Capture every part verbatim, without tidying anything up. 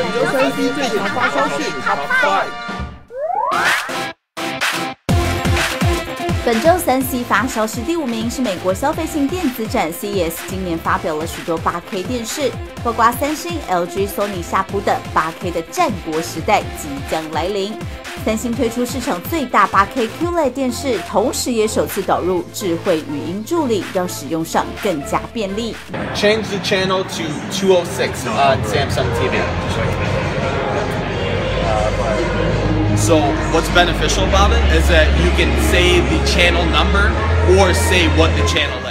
本周三 C 最炫发烧讯 Top 五。本周三 C 发烧是第五名，是美国消费性电子展 C E S 今年发表了许多 八 K 电视，包括三星、L G、Sony、夏普等 八 K 的战国时代即将来临。三星推出市场最大 八 K Q L E D 电视，同时也首次导入智慧语音助理，让使用上更加便利。Change the channel to two oh six on Samsung T V. So what's beneficial about it is that you can say the channel number or say what the channel is.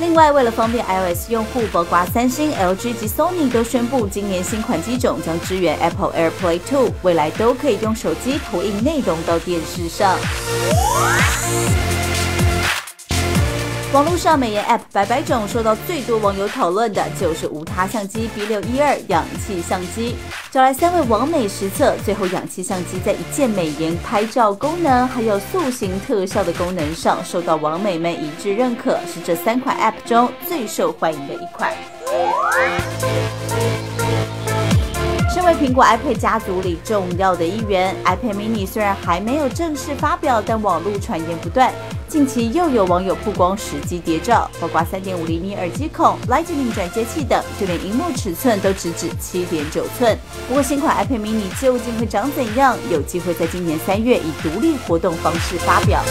另外，为了方便 iOS 用户，包括三星、L G 及 Sony 都宣布，今年新款机种将支援 Apple AirPlay 二， 未来都可以用手机投影内容到电视上。网络上美颜 App 百百种，受到最多网友讨论的就是无他相机 B 六一二氧气相机。找来三位网美实测，最后氧气相机在一键美颜拍照功能，还有塑形特效的功能上，受到网美们一致认可，是这三款 App 中最受欢迎的一款。身为苹果 iPad 家族里重要的一员 ，iPad mini 虽然还没有正式发表，但网络传言不断。近期又有网友曝光实际谍照，包括 三点五厘米耳机孔、Lightning 转接器等，就连荧幕尺寸都直指 七点九寸。不过新款 iPad mini 究竟会长怎样，有机会在今年三月以独立活动方式发表。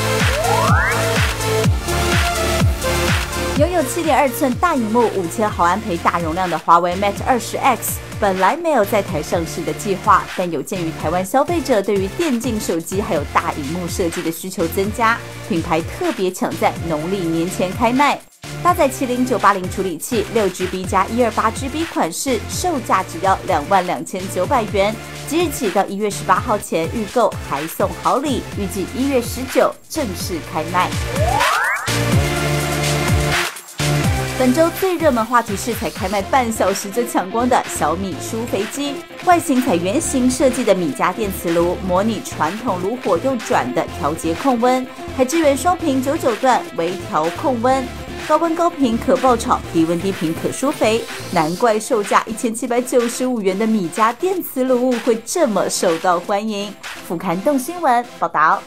拥有 七点二寸大荧幕、五千毫安培大容量的华为 Mate 二十 X 本来没有在台上市的计划，但有鉴于台湾消费者对于电竞手机还有大荧幕设计的需求增加，品牌特别抢在农历年前开卖。搭载麒麟九八零处理器 六 G B 加 一二八 G B 款式，售价只要两万两千九百元，即日起到一月十八号前预购还送好礼，预计一月十九正式开卖。本周最热门话题是才开卖半小时就抢光的小米舒肥机，外形采圆形设计的米家电磁炉，模拟传统炉火右转的调节控温，还支援双频九九段微调控温，高温高频可爆炒，低温低频可舒肥，难怪售价一千七百九十五元的米家电磁炉会这么受到欢迎。俯瞰动新闻报道。